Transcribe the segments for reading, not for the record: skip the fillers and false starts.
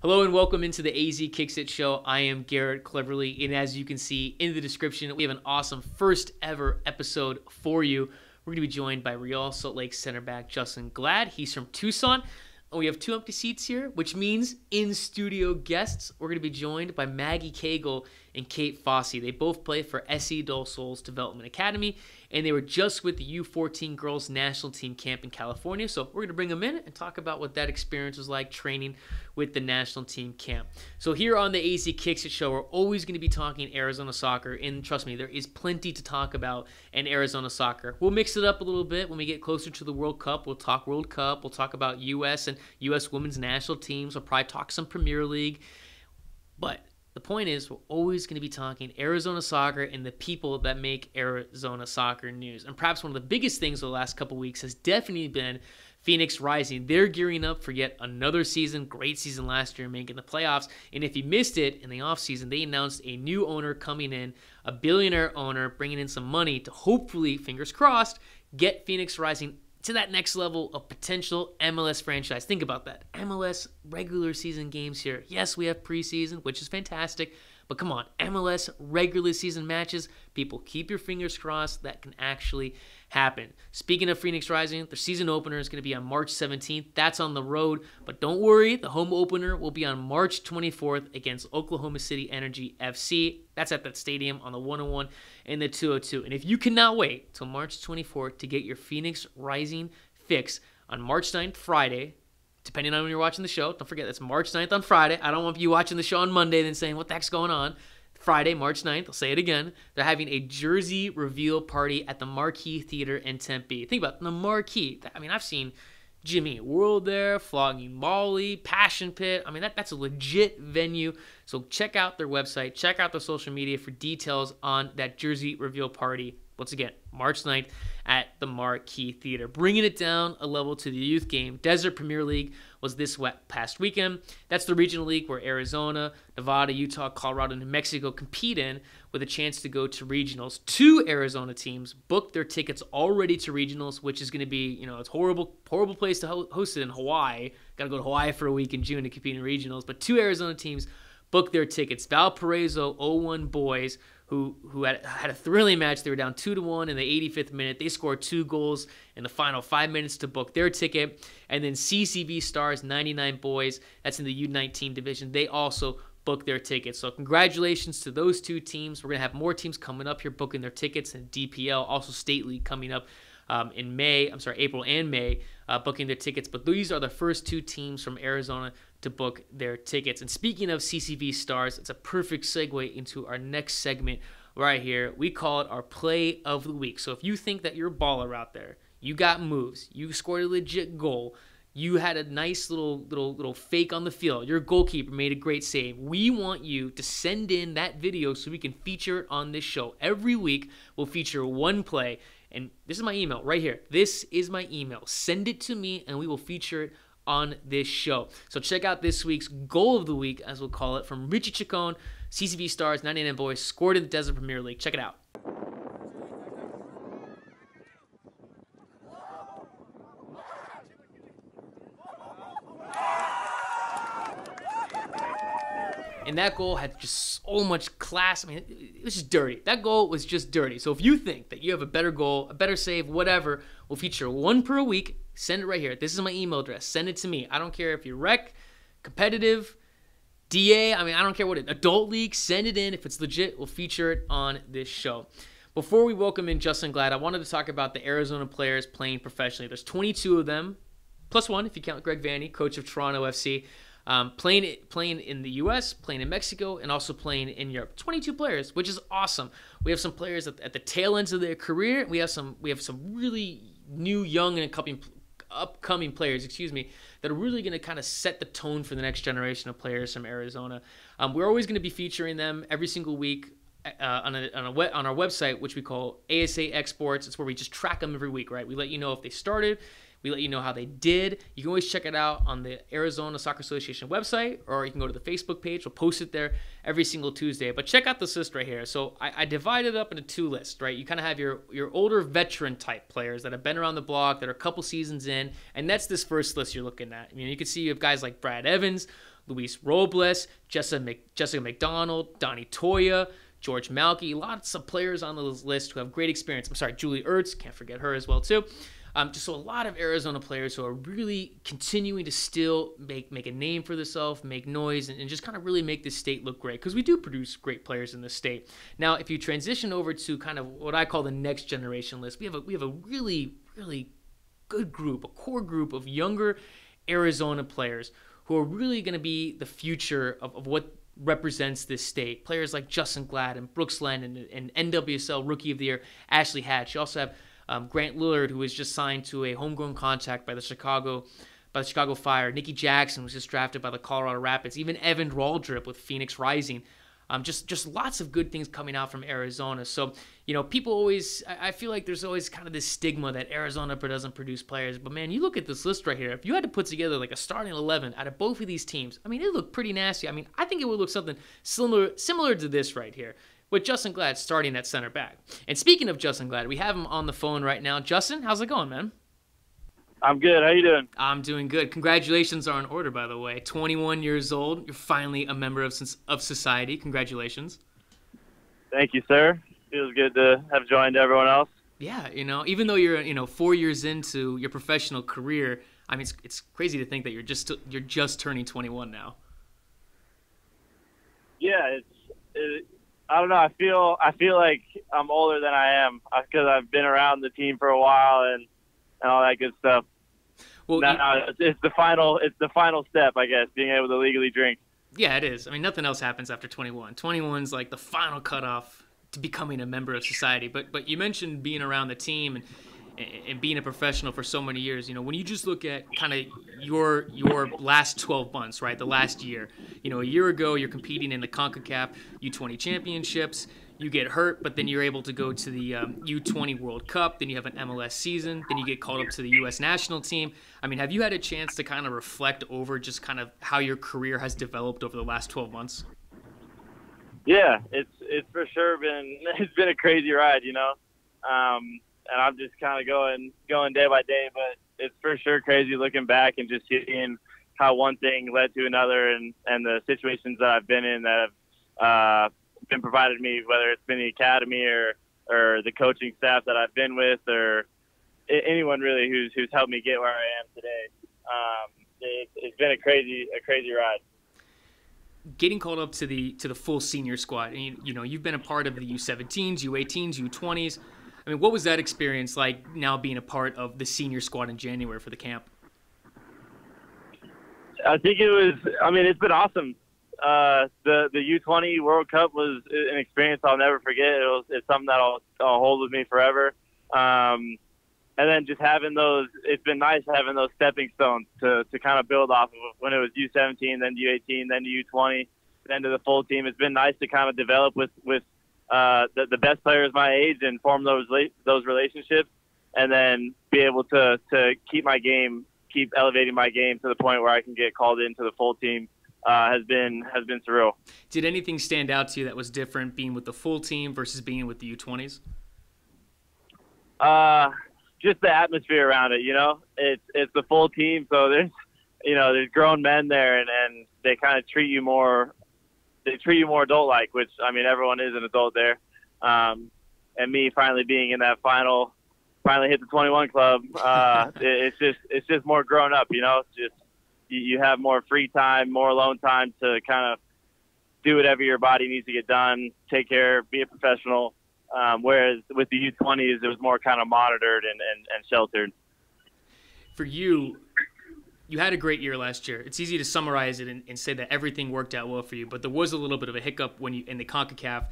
Hello and welcome into the AZ Kicks It show. I am Garrett Cleverly, and as you can see in the description, we have an awesome first ever episode for you. We're going to be joined by Real Salt Lake center back Justen Glad. He's from Tucson. We have two empty seats here, which means in-studio guests. We're going to be joined by Maggie Cagle and Kate Faasse. They both play for SC del Sol Development Academy, and they were just with the U14 Girls National Team Camp in California. So we're going to bring them in and talk about what that experience was like training with the National Team Camp. So here on the AZ Kicks It show, we're always going to be talking Arizona soccer, and trust me, there is plenty to talk about in Arizona soccer. We'll mix it up a little bit. When we get closer to the World Cup, we'll talk World Cup. We'll talk about U.S. and U.S. women's national teams. We'll probably talk some Premier League. But the point is, we're always going to be talking Arizona soccer and the people that make Arizona soccer news. And perhaps one of the biggest things the last couple weeks has definitely been Phoenix Rising. They're gearing up for yet another season. Great season last year, making the playoffs. And if you missed it, in the offseason, they announced a new owner coming in, a billionaire owner, bringing in some money to hopefully, fingers crossed, get Phoenix Rising to that next level of potential MLS franchise. Think about that. MLS regular season games here. Yes, we have preseason, which is fantastic, but come on, MLS regular season matches. People, keep your fingers crossed that can actually happen. Speaking of Phoenix Rising, their season opener is going to be on March 17th. That's on the road, but don't worry. The home opener will be on March 24th against Oklahoma City Energy FC. That's at that stadium on the 101 and the 202. And if you cannot wait till March 24th to get your Phoenix Rising fix on March 9th, Friday, depending on when you're watching the show, don't forget that's March 9th on Friday. I don't want you watching the show on Monday and then saying, what the heck's going on? Friday, March 9th, I'll say it again, they're having a jersey reveal party at the Marquee Theater in Tempe. Think about the Marquee. I mean, I've seen Jimmy World there, Flogging Molly, Passion Pit. I mean, that's a legit venue. So check out their website. Check out their social media for details on that jersey reveal party. Once again, March 9th at the Marquee Theater. Bringing it down a level to the youth game. Desert Premier League was this past weekend. That's the regional league where Arizona, Nevada, Utah, Colorado, and New Mexico compete in with a chance to go to regionals. Two Arizona teams booked their tickets already to regionals, which is going to be, you know, it's a horrible place to host it in Hawaii. Got to go to Hawaii for a week in June to compete in regionals. But two Arizona teams booked their tickets. Valparaiso 01 Boys, who had a thrilling match. They were down 2-1 in the 85th minute. They scored two goals in the final 5 minutes to book their ticket. And then CCV Stars 99 Boys, that's in the U19 division. They also booked their tickets. So congratulations to those two teams. We're going to have more teams coming up here booking their tickets in DPL, also State League coming up in April and May, booking their tickets. But these are the first two teams from Arizona to book their tickets. And speaking of CCV Stars, it's a perfect segue into our next segment right here. We call it our play of the week. So if you think that you're a baller out there, you got moves, you scored a legit goal, you had a nice little fake on the field, your goalkeeper made a great save, we want you to send in that video so we can feature it on this show. Every week we'll feature one play, and this is my email right here. This is my email. Send it to me and we will feature it on this show. So check out this week's goal of the week, as we'll call it, from Richie Chacon, CCV Stars, 99 Boys, scored in the Desert Premier League. Check it out. And that goal had just so much class. I mean, it was just dirty. That goal was just dirty. So if you think that you have a better goal, a better save, whatever, we'll feature one per week. Send it right here. This is my email address. Send it to me. I don't care if you're rec, competitive, DA. I mean, I don't care what it is. Adult league, send it in. If it's legit, we'll feature it on this show. Before we welcome in Justen Glad, I wanted to talk about the Arizona players playing professionally. There's 22 of them, plus one if you count Greg Vanny, coach of Toronto FC, playing in the U.S., playing in Mexico, and also playing in Europe. 22 players, which is awesome. We have some players at the tail ends of their career. We have some really new, young, and upcoming players, that are really going to kind of set the tone for the next generation of players from Arizona. We're always going to be featuring them every single week on our website, which we call ASA Exports. It's where we just track them every week, right? We let you know if they started. We let you know how they did. You can always check it out on the Arizona Soccer Association website, or you can go to the Facebook page. We'll post it there every single Tuesday. But check out this list right here. So I divided it up into two lists, right? You kind of have your older veteran type players that have been around the block, that are a couple seasons in, and that's this first list you're looking at. You know, you can see you have guys like Brad Evans, Luis Robles, Jessica McDonald, Donnie Toya, George Malky, lots of players on this list who have great experience. I'm sorry, Julie Ertz, can't forget her as well too. Just so a lot of Arizona players who are really continuing to still make a name for themselves, make noise, and just kind of really make this state look great, because we do produce great players in this state. Now, if you transition over to kind of what I call the next generation list, we have a really, really good group, a core group of younger Arizona players who are really going to be the future of what represents this state. Players like Justen Glad and Brooks Lennon and NWSL Rookie of the Year Ashley Hatch. You also have Grant Lillard, who was just signed to a homegrown contract by the Chicago Fire. Nikki Jackson was just drafted by the Colorado Rapids. Even Evan Waldrip with Phoenix Rising. Just lots of good things coming out from Arizona. So, you know, people always, I feel like there's always kind of this stigma that Arizona doesn't produce players. But, man, you look at this list right here. If you had to put together like a starting 11 out of both of these teams, I mean, it looked pretty nasty. I mean, I think it would look something similar to this right here, with Justen Glad starting at center back. And speaking of Justen Glad, we have him on the phone right now. Justen, how's it going, man? I'm good. How you doing? I'm doing good. Congratulations are in order, by the way. 21 years old. You're finally a member of society. Congratulations. Thank you, sir. Feels good to have joined everyone else. Yeah, you know, even though you're, you know, 4 years into your professional career, I mean, it's crazy to think that you're just turning 21 now. Yeah, I don't know. I feel like I'm older than I am because I've been around the team for a while and all that good stuff. Well, it's the final step, I guess, being able to legally drink. Yeah, it is. I mean, nothing else happens after 21. 21's like the final cutoff to becoming a member of society. But you mentioned being around the team and being a professional for so many years. You know, when you just look at kind of your last 12 months, right, the last year, you know, a year ago you're competing in the CONCACAF U20 championships. You get hurt, but then you're able to go to the U20 World Cup. Then you have an MLS season. Then you get called up to the U.S. national team. I mean, have you had a chance to kind of reflect over just kind of how your career has developed over the last 12 months? Yeah, it's for sure been a crazy ride, you know. And I'm just kind of going day by day, but it's for sure crazy looking back and just seeing how one thing led to another and the situations that I've been in that have been provided me, whether it's been the academy or the coaching staff that I've been with or anyone really who's helped me get where I am today. It's been a crazy ride. Getting called up to the full senior squad, and you know you've been a part of the U17s, U18s, U20s. I mean, what was that experience like now being a part of the senior squad in January for the camp? I think it was. I mean, it's been awesome. The U20 World Cup was an experience I'll never forget. It's something that I'll hold with me forever. And then just having those, it's been nice having those stepping stones to kind of build off of when it was U17, then U18, then U20, then to the full team. It's been nice to kind of develop with the best players my age and form those relationships, and then be able to keep elevating my game to the point where I can get called into the full team. Has been surreal. Did anything stand out to you that was different being with the full team versus being with the U20s? Just the atmosphere around it, you know. It's the full team, so there's grown men there, and they kind of treat you more adult-like, which, I mean, everyone is an adult there. And me finally being in that finally hit the 21 club. It's just more grown up, you know. Just you have more free time, more alone time to kind of do whatever your body needs to get done, take care, be a professional. Whereas with the U20s, it was more kind of monitored and sheltered. For you, you had a great year last year. It's easy to summarize it and say that everything worked out well for you, but there was a little bit of a hiccup when you in the CONCACAF,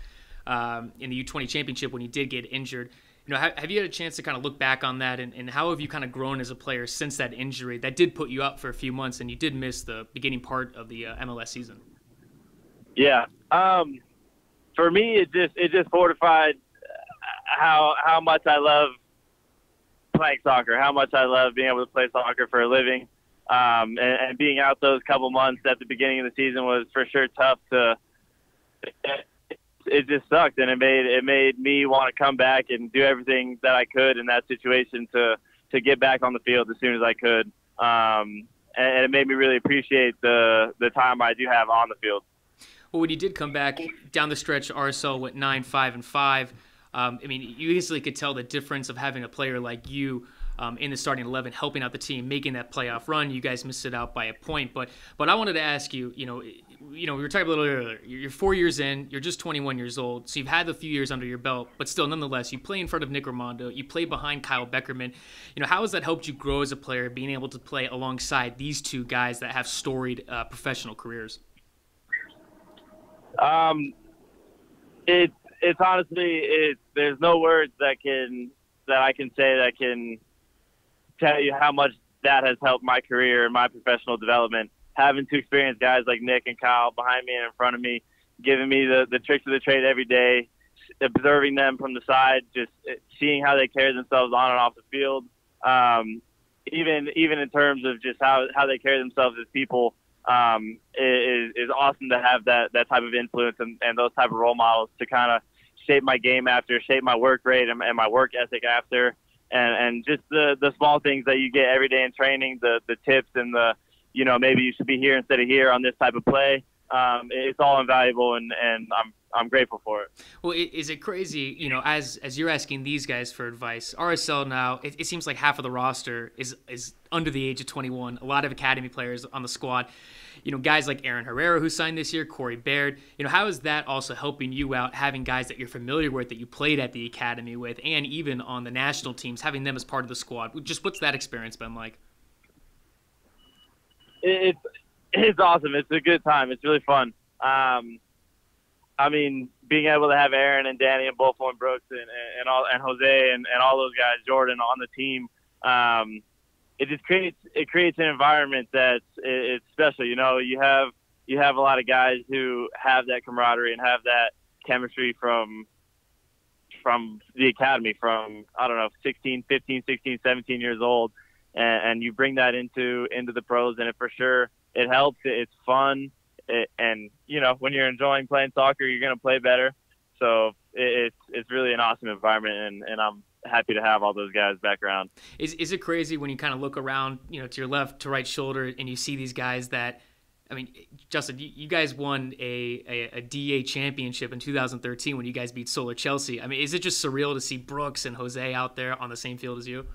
in the U20 championship when you did get injured. You know, have you had a chance to kind of look back on that, and how have you kind of grown as a player since that injury that did put you out for a few months, and you did miss the beginning part of the MLS season? Yeah, for me, it just fortified how much I love playing soccer, how much I love being able to play soccer for a living, and being out those couple months at the beginning of the season was for sure tough to. It just sucked, and it made me want to come back and do everything that I could in that situation to get back on the field as soon as I could. and it made me really appreciate the time I do have on the field. Well, when you did come back down the stretch, RSL went 9-5-5. I mean, you easily could tell the difference of having a player like you in the starting 11, helping out the team, making that playoff run. You guys missed it out by a point, but I wanted to ask you, we were talking a little earlier. You're 4 years in. You're just 21 years old, so you've had a few years under your belt, but still, nonetheless, you play in front of Nick Rimando. You play behind Kyle Beckerman. How has that helped you grow as a player, being able to play alongside these two guys that have storied professional careers? It's honestly, there's no words that I can say that can tell you how much that has helped my career and my professional development. Having to experience guys like Nick and Kyle behind me and in front of me, giving me the tricks of the trade every day, observing them from the side, just seeing how they carry themselves on and off the field. Even in terms of just how they carry themselves as people, is awesome to have that type of influence and those type of role models to kind of shape my game after, shape my work rate and my work ethic after, and just the small things that you get every day in training, the tips and maybe you should be here instead of here on this type of play. It's all invaluable, and I'm grateful for it. Well, is it crazy, as you're asking these guys for advice, RSL now, it seems like half of the roster is under the age of 21, a lot of academy players on the squad, guys like Aaron Herrera, who signed this year, Corey Baird. How is that also helping you out, having guys that you're familiar with, that you played at the academy with, and even on the national teams, having them as part of the squad? Just what's that experience been like? It's awesome. It's a good time. It's really fun. I mean, being able to have Aaron and Danny and Bullfell and Brooks and Jose and all those guys, Jordan, on the team, it just creates an environment that's special. You have a lot of guys who have that camaraderie and have that chemistry from the academy, from, I don't know, 15, 16, 17 years old. And you bring that into the pros, and it for sure it helps. It's fun, and when you're enjoying playing soccer, you're gonna play better. So it's really an awesome environment, and I'm happy to have all those guys back around. Is it crazy when you kind of look around, to your left, to right shoulder, and you see these guys that? I mean, Justin, you guys won a DA championship in 2013 when you guys beat Solar Chelsea. I mean, is it just surreal to see Brooks and Jose out there on the same field as you?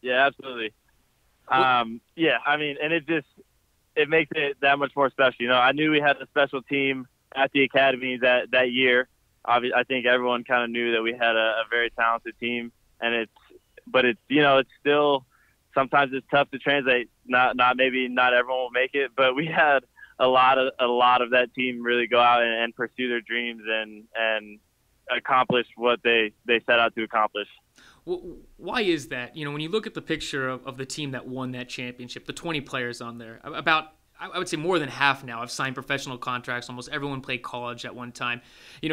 Yeah, absolutely. I mean, and it makes it that much more special. I knew we had a special team at the academy that year. Obviously, I think everyone kind of knew that we had a very talented team, but it's still sometimes it's tough to translate. Not everyone will make it, but we had a lot of that team really go out and pursue their dreams and accomplish what they set out to accomplish. Why is that? When you look at the picture of the team that won that championship, the 20 players on there, about, I would say more than half now have signed professional contracts. Almost everyone played college at one time.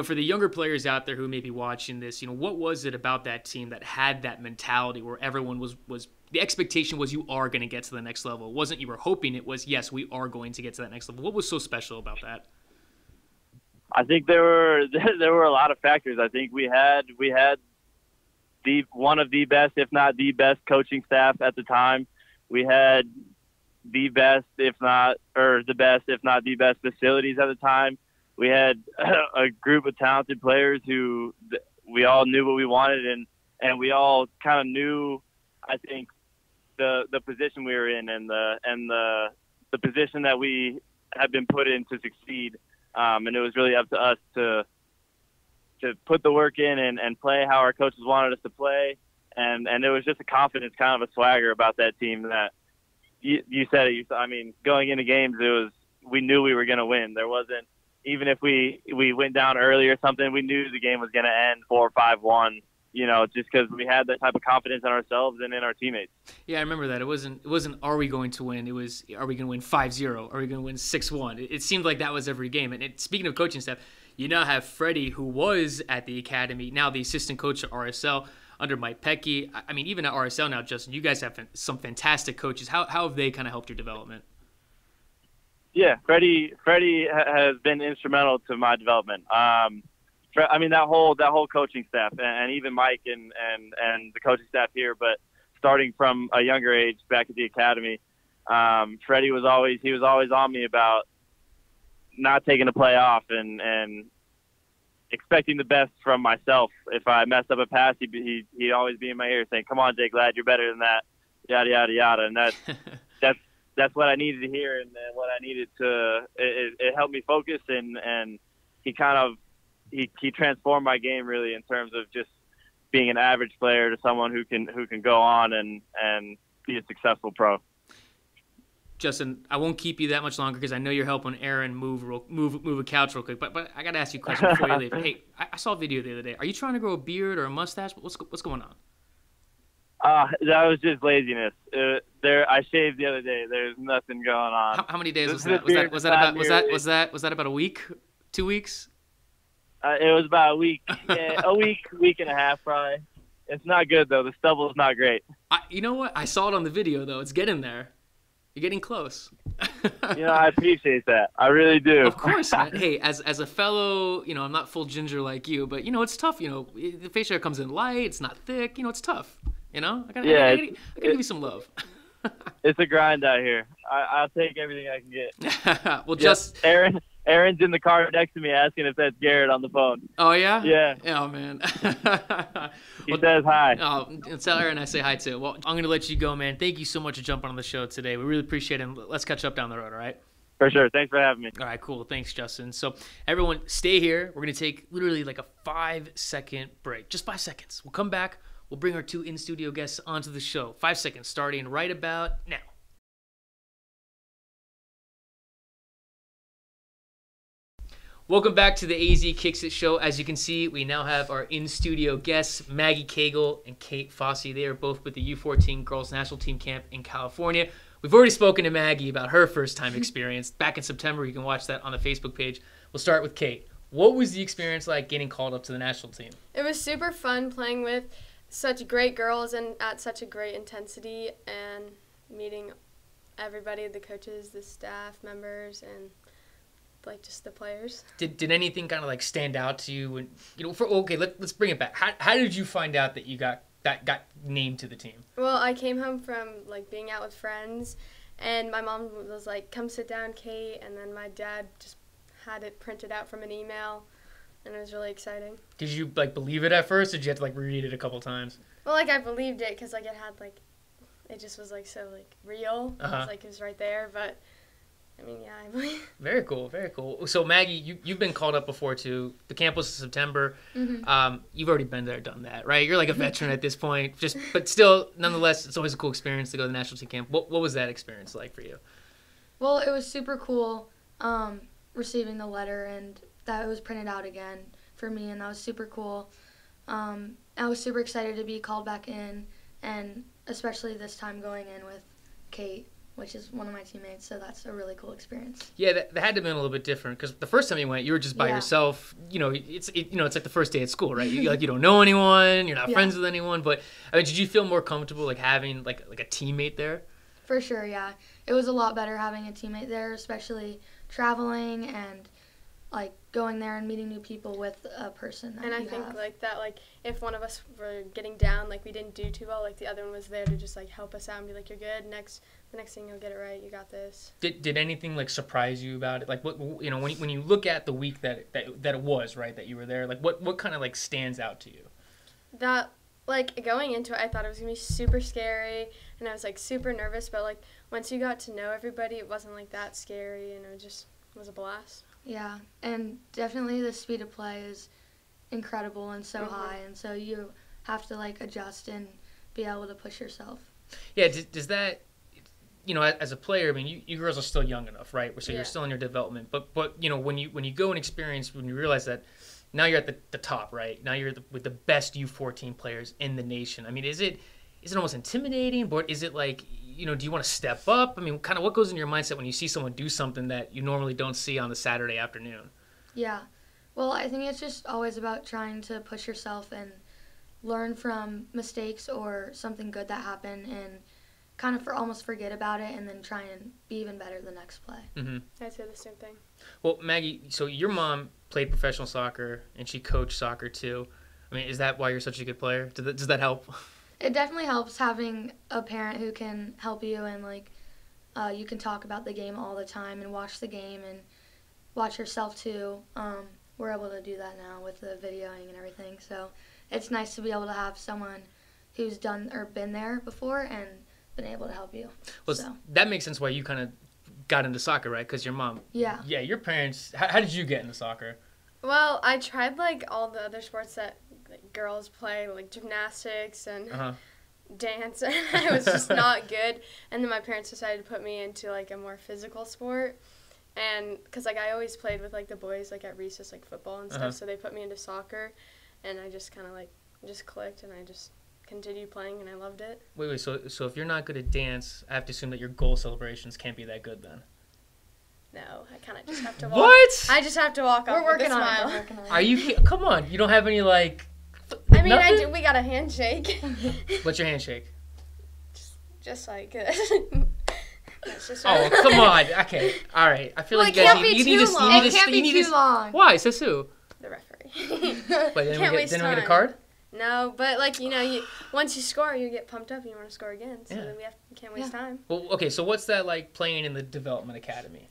For the younger players out there who may be watching this, what was it about that team that had that mentality where everyone was the expectation was you are going to get to the next level? It wasn't you were hoping, it was, yes, we are going to get to that next level. What was so special about that? I think there were a lot of factors. I think we had one of the best, if not the best, coaching staff at the time. We had the best, if not the best, facilities at the time. We had a group of talented players who we all knew what we wanted, and we all kind of knew, I think, the position we were in and the position that we had been put in to succeed. And it was really up to us to put the work in and play how our coaches wanted us to play. And there was just a confidence, kind of a swagger about that team that you said it. I mean, going into games, we knew we were going to win. There wasn't, even if we went down early or something, we knew the game was going to end 4-5-1, just because we had that type of confidence in ourselves and in our teammates. Yeah, I remember that. It wasn't, are we going to win? It was, are we going to win 5-0? Are we going to win 6-1? It seemed like that was every game. And speaking of coaching staff, you now have Freddie, who was at the academy, now the assistant coach at RSL under Mike Pecky. I mean, even at RSL now, Justin, you guys have some fantastic coaches. How have they kind of helped your development? Yeah, Freddie has been instrumental to my development. I mean, that whole coaching staff, and even Mike and the coaching staff here, but starting from a younger age back at the academy, Freddie was always, he was always on me about not taking a play off and expecting the best from myself. If I messed up a pass, he'd always be in my ear saying, "Come on, Jake, lad, you're better than that." Yada yada yada, and that's what I needed to hear, and what I needed to. It helped me focus, and he kind of he transformed my game really in terms of just being an average player to someone who can go on and be a successful pro. Justen, I won't keep you that much longer because I know you're helping Aaron move a couch real quick. But I got to ask you a question before you leave. Hey, I saw a video the other day. Are you trying to grow a beard or a mustache? What's going on? That was just laziness. I shaved the other day. There's nothing going on. How many days was that? Was that about a week? 2 weeks? It was about a week. Yeah, week and a half probably. It's not good though. The stubble's not great. You know what? I saw it on the video though. It's getting there. You're getting close. You know, I appreciate that. I really do. Of course, man. Hey, as a fellow, you know, I'm not full ginger like you, but, you know, it's tough. You know, the face hair comes in light. It's not thick. You know, it's tough. You know? I gotta give you some love. It's a grind out here. I'll take everything I can get. Well, yes, Aaron's in the car next to me asking if that's Garrett on the phone. Oh, yeah? Yeah. Oh, man. He says hi. Oh, tell Aaron I say hi, too. Well, I'm going to let you go, man. Thank you so much for jumping on the show today. We really appreciate it. And let's catch up down the road, all right? For sure. Thanks for having me. All right, cool. Thanks, Justen. So, everyone, stay here. We're going to take literally like a 5-second break. Just 5 seconds. We'll come back. We'll bring our two in-studio guests onto the show. 5 seconds, starting right about now. Welcome back to the AZ Kicks It show. As you can see, we now have our in-studio guests, Maggie Cagle and Kate Faasse. They are both with the U14 Girls National Team Camp in California. We've already spoken to Maggie about her first-time experience. Back in September, you can watch that on the Facebook page. We'll start with Kate. What was the experience like getting called up to the national team? It was super fun playing with such great girls and at such a great intensity and meeting everybody, the coaches, the staff members, and like just the players. Did anything kind of like stand out to you? And you know, let's bring it back. How did you find out that you got named to the team? Well, I came home from like being out with friends, and my mom was like, "Come sit down, Kate," and then my dad just had it printed out from an email, and it was really exciting. Did you like believe it at first, or did you have to like read it a couple times? Well, like I believed it because like it had like, it just was like so like real. Uh-huh. It was right there, but. I mean, yeah, I believe. Very cool, very cool. So, Maggie, you've been called up before, too. The camp was in September. Mm-hmm. You've already been there, done that, right? You're like a veteran at this point. But still, nonetheless, it's always a cool experience to go to the national team camp. What was that experience like for you? Well, it was super cool receiving the letter, and that it was printed out again for me, and that was super cool. I was super excited to be called back in, and especially this time going in with Kate, which is one of my teammates, so that's a really cool experience. Yeah, that had to have been a little bit different because the first time you went, you were just by yourself. You know, it's like the first day at school, right? You like you don't know anyone, you're not friends with anyone. But I mean, did you feel more comfortable like having like a teammate there? For sure, yeah. It was a lot better having a teammate there, especially traveling and like going there and meeting new people with a person. That and I think like if one of us were getting down, like we didn't do too well, like the other one was there to just like help us out and be like, "You're good. The next thing you'll get it right. You got this." Did anything like surprise you about it? Like what you know when you look at the week that it was right that you were there. Like what kind of like stands out to you? That like going into it, I thought it was gonna be super scary and I was like super nervous. But like once you got to know everybody, it wasn't like that scary and it just was a blast. Yeah, and definitely the speed of play is incredible and so high, and so you have to like adjust and be able to push yourself. Yeah, does that. You know, as a player, I mean, you girls are still young enough, right? So you're still in your development. But you know, when you go and experience, when you realize that now you're at the top, right? Now you're with the best U14 players in the nation. I mean, is it almost intimidating? But is it like, you know, do you want to step up? I mean, kind of what goes into your mindset when you see someone do something that you normally don't see on the Saturday afternoon? Yeah. Well, I think it's just always about trying to push yourself and learn from mistakes or something good that happened and kind of almost forget about it and then try and be even better the next play. Mm-hmm. I'd say the same thing. Well, Maggie, so your mom played professional soccer and she coached soccer too. I mean, is that why you're such a good player? Does that help? It definitely helps having a parent who can help you and like you can talk about the game all the time and watch the game and watch yourself too. We're able to do that now with the videoing and everything. So it's nice to be able to have someone who's done or been there before and been able to help you. Well, so that makes sense why you kind of got into soccer, right? Because your mom. Yeah. Yeah, your parents. How did you get into soccer? Well, I tried like all the other sports that like, girls play, like gymnastics and dance, and I was just not good. And then my parents decided to put me into like a more physical sport, and because like I always played with like the boys like at recess, like football and stuff. So they put me into soccer, and I just kind of like just clicked, and I just continued playing, and I loved it. Wait, so if you're not good at dance, I have to assume that your goal celebrations can't be that good then. No, I kind of just have to walk. What? I just have to walk off. We're working on it. Are you? Come on, you don't have any like. I mean, nothing? I do. We got a handshake. What's your handshake? Just like. Just oh come on! Okay, all right. I feel well, like it can't be too long. It can't be too long. Why? Says who? The referee. But then we get a card. No, but like you know, once you score, you get pumped up and you want to score again. So then we can't waste time. Well, okay. So what's that like playing in the development academy?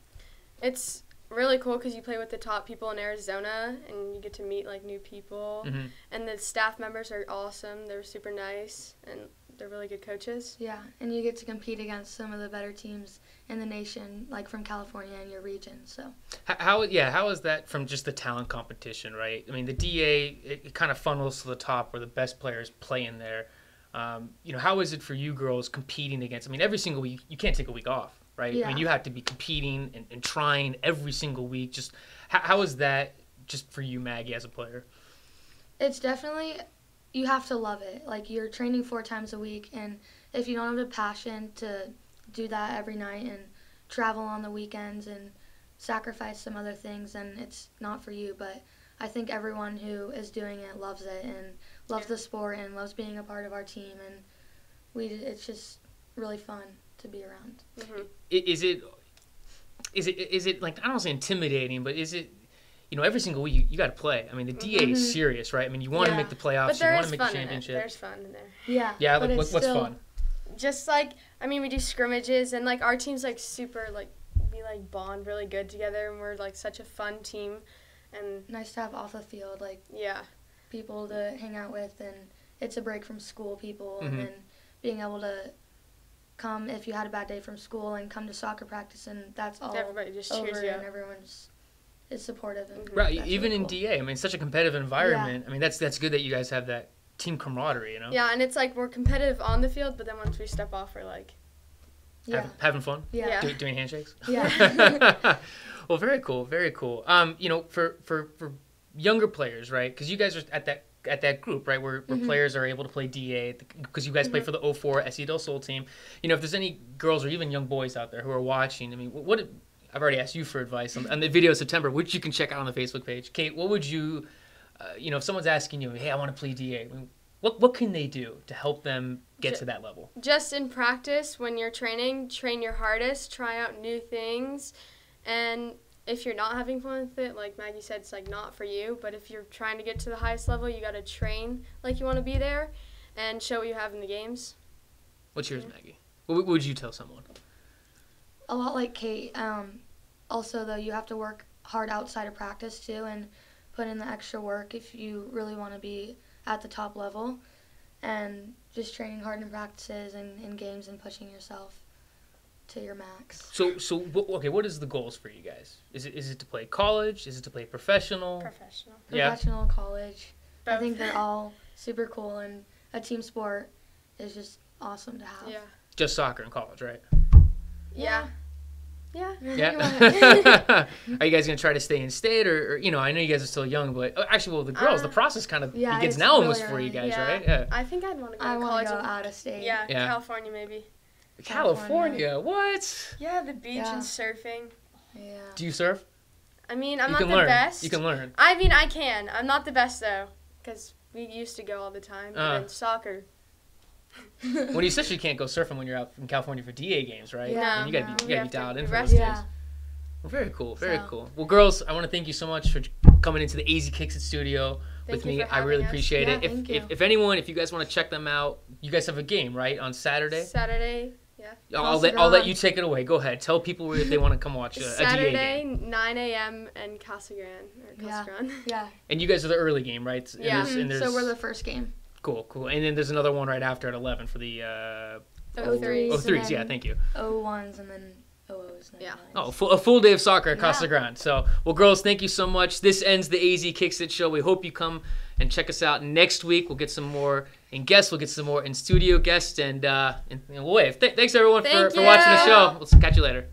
It's really cool because you play with the top people in Arizona and you get to meet like new people. And the staff members are awesome. They're super nice and they're really good coaches. Yeah, and you get to compete against some of the better teams in the nation, like from California and your region. So how is that from just the talent competition, right? I mean, the DA it kind of funnels to the top where the best players play in there. You know, how is it for you girls competing against? I mean, every single week you can't take a week off. Right? Yeah. I mean, you have to be competing and trying every single week. Just how is that just for you, Maggie, as a player? It's definitely, you have to love it. Like, you're training 4 times a week, and if you don't have the passion to do that every night and travel on the weekends and sacrifice some other things, then it's not for you. But I think everyone who is doing it loves it and loves the sport and loves being a part of our team. And it's just really fun to be around. Is it like, I don't want to say intimidating, but is it, you know, every single week you got to play. I mean, the DA is serious, right? I mean, you want to make the playoffs, you want to make the championship. There's fun in there. Yeah. Yeah, like what's fun? Just like, I mean, we do scrimmages and like our team's like super like we like bond really good together and we're like such a fun team and nice to have off the field like people to hang out with and it's a break from school people and then being able to come if you had a bad day from school and come to soccer practice and that's all everybody just over cheers you and everyone's is supportive and right even really cool. In DA I mean it's such a competitive environment I mean that's good that you guys have that team camaraderie, you know. Yeah, and it's like we're competitive on the field but then once we step off we're like having fun doing handshakes Well, very cool you know, for younger players, right? Because you guys are at that group, right, where players are able to play DA because you guys play for the 04 SC del Sol team. You know, if there's any girls or even young boys out there who are watching, I mean, what I've already asked you for advice on the video of September, which you can check out on the Facebook page. Kate, what would you, you know, if someone's asking you, hey, I want to play DA, I mean, what can they do to help them get to that level? Just in practice, when you're training, train your hardest, try out new things, and if you're not having fun with it, like Maggie said, it's like not for you, but if you're trying to get to the highest level, you got to train like you want to be there and show what you have in the games. What's yours, Maggie? What would you tell someone? A lot like Kate. Also, though, you have to work hard outside of practice, too, and put in the extra work if you really want to be at the top level. And just training hard in practices and in games and pushing yourself to your max. So okay, what is the goals for you guys? Is it to play college? Is it to play professional? Professional, college. Both. I think they're all super cool, and a team sport is just awesome to have. Yeah. Just soccer in college, right? Yeah. Yeah. Are you guys going to try to stay in state, or you know, I know you guys are still young, but actually, well, the girls, the process kind of begins now really almost early. For you guys, right? Yeah. I think I'd want to go to college. I want to go out of state. Yeah, California maybe. California. What? Yeah, the beach and surfing. Yeah. Do you surf? I mean, I'm not the best. You can learn. I mean, I can. I'm not the best, though, because we used to go all the time. And then soccer. Well, you essentially can't go surfing when you're out in California for DA games, right? Yeah. And you gotta be dialed in for those games. Well, very cool. Well, girls, I want to thank you so much for coming into the AZKicksIt studio with me. I really appreciate it. If you guys want to check them out, you guys have a game, right, on Saturday? Yeah. I'll let you take it away. Go ahead. Tell people if they want to come watch a Saturday, a DA game. 9 a.m. in Casa Grande. Yeah. And you guys are the early game, right? And yeah. So we're the first game. Cool, cool. And then there's another one right after at 11 for the... 03s. 03s, yeah, thank you. 01s and then... Yeah. Oh, a full day of soccer at Casa Grande. So, well, girls, thank you so much. This ends the AZ Kicks It show. We hope you come and check us out next week. We'll get some more in guests. We'll get some more in studio guests, and we'll wave. Thanks everyone for watching the show. We'll catch you later.